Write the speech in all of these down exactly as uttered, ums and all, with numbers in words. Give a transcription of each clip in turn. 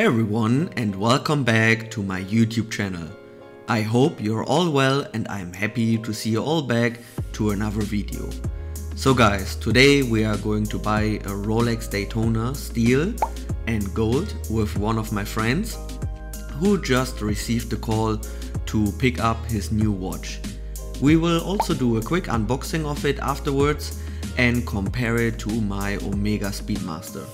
Hey everyone, and welcome back to my YouTube channel. I hope you're all well and I'm happy to see you all back to another video. So guys, today we are going to buy a Rolex Daytona steel and gold with one of my friends who just received a call to pick up his new watch. We will also do a quick unboxing of it afterwards and compare it to my Omega Speedmaster.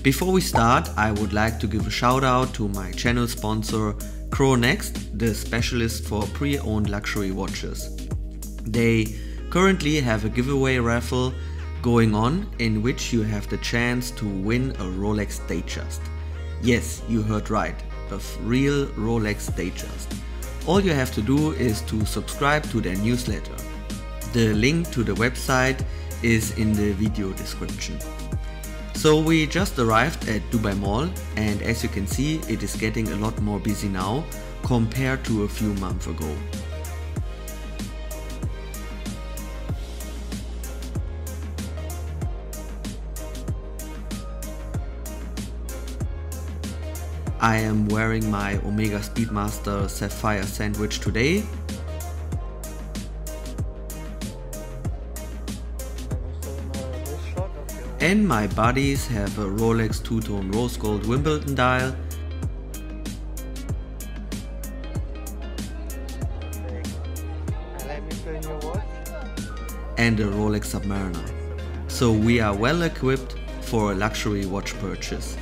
Before we start, I would like to give a shout out to my channel sponsor CroNext, the specialist for pre-owned luxury watches. They currently have a giveaway raffle going on in which you have the chance to win a Rolex Datejust. Yes, you heard right, a real Rolex Datejust. All you have to do is to subscribe to their newsletter. The link to the website is in the video description. So we just arrived at Dubai Mall, and as you can see, it is getting a lot more busy now compared to a few months ago. I am wearing my Omega Speedmaster Sapphire Sandwich today. And my buddies have a Rolex two-tone rose gold Wimbledon dial. And a Rolex Submariner. So we are well equipped for a luxury watch purchase.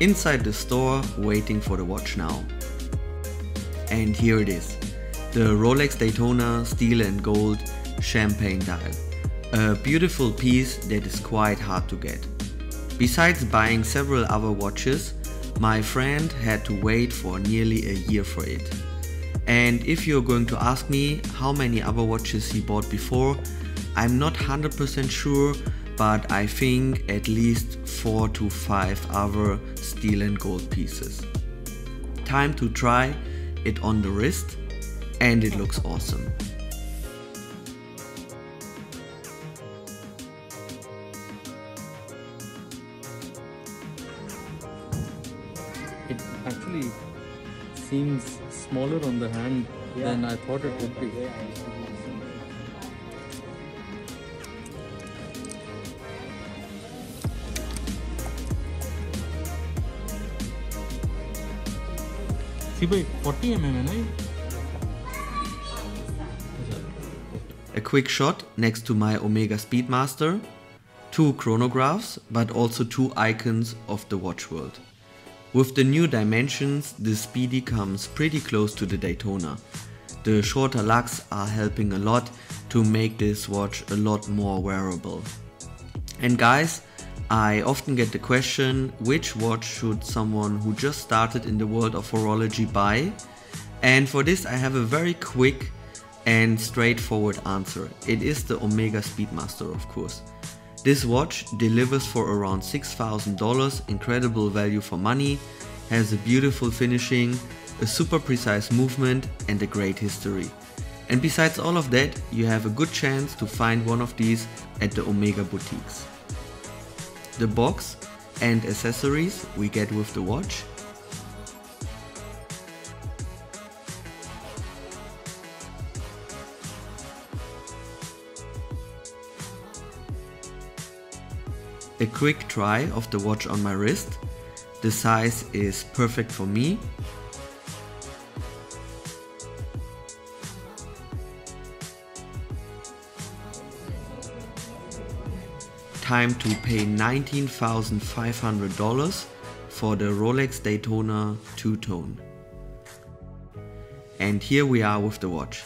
Inside the store, waiting for the watch now. And here it is, the Rolex Daytona steel and gold champagne dial. A beautiful piece that is quite hard to get. Besides buying several other watches, my friend had to wait for nearly a year for it. And if you're going to ask me how many other watches he bought before, I'm not one hundred percent sure, but I think at least four to five other steel and gold pieces. Time to try it on the wrist, and it looks awesome. It actually seems smaller on the hand yeah. than I thought it would be. A quick shot next to my Omega Speedmaster, two chronographs, but also two icons of the watch world. With the new dimensions, the Speedy comes pretty close to the Daytona. The shorter lugs are helping a lot to make this watch a lot more wearable. And guys, I often get the question, which watch should someone who just started in the world of horology buy? And for this I have a very quick and straightforward answer. It is the Omega Speedmaster, of course. This watch delivers for around six thousand dollars, incredible value for money, has a beautiful finishing, a super precise movement and a great history. And besides all of that, you have a good chance to find one of these at the Omega boutiques. The box and accessories we get with the watch. A quick try of the watch on my wrist. The size is perfect for me. Time to pay nineteen thousand five hundred dollars for the Rolex Daytona two-tone. And here we are with the watch.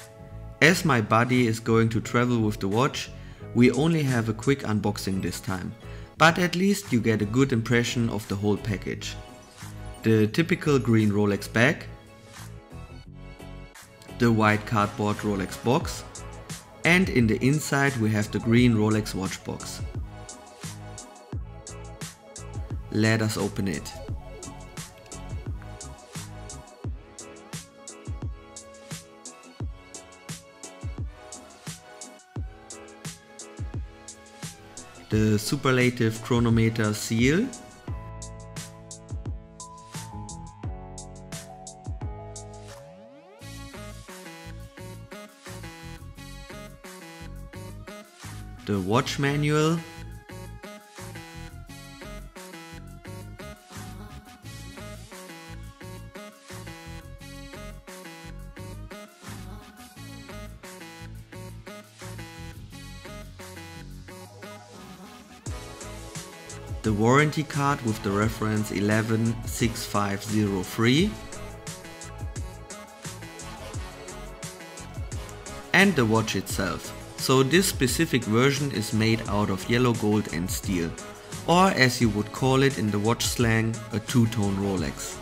As my buddy is going to travel with the watch, we only have a quick unboxing this time, but at least you get a good impression of the whole package. The typical green Rolex bag, the white cardboard Rolex box, and in the inside we have the green Rolex watch box. Let us open it. the superlative chronometer seal. The watch manual. The warranty card with the reference eleven six five zero three and the watch itself. So this specific version is made out of yellow, gold and steel, or as you would call it in the watch slang, a two-tone Rolex.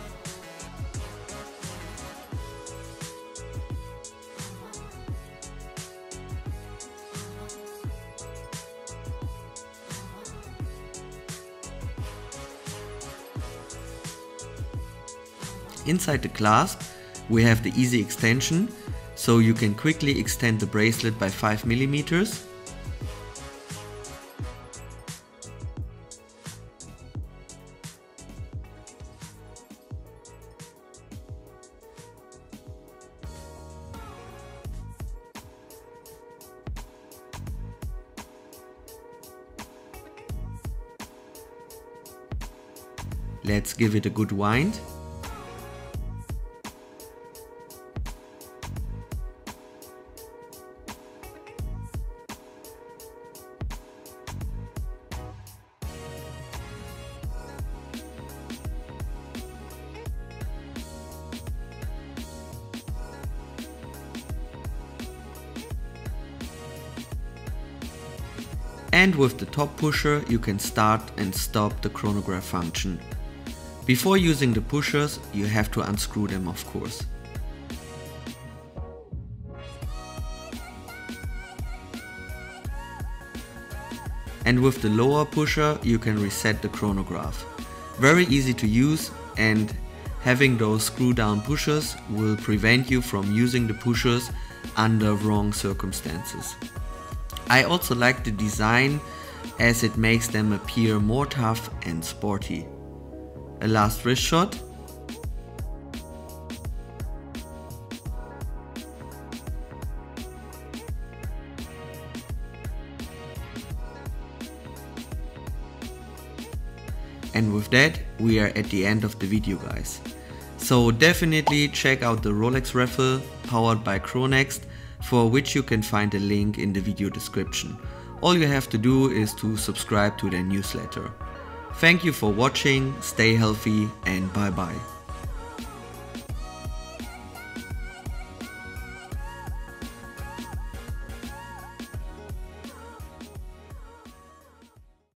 Inside the clasp we have the easy extension, so you can quickly extend the bracelet by five millimeters. Let's give it a good wind. And with the top pusher you can start and stop the chronograph function. Before using the pushers you have to unscrew them, of course. And with the lower pusher you can reset the chronograph. Very easy to use, and having those screw down pushers will prevent you from using the pushers under wrong circumstances. I also like the design as it makes them appear more tough and sporty. A last wrist shot. And with that we are at the end of the video, guys. So definitely check out the Rolex raffle powered by CroNext, for which you can find a link in the video description. All you have to do is to subscribe to their newsletter. Thank you for watching, stay healthy and bye bye.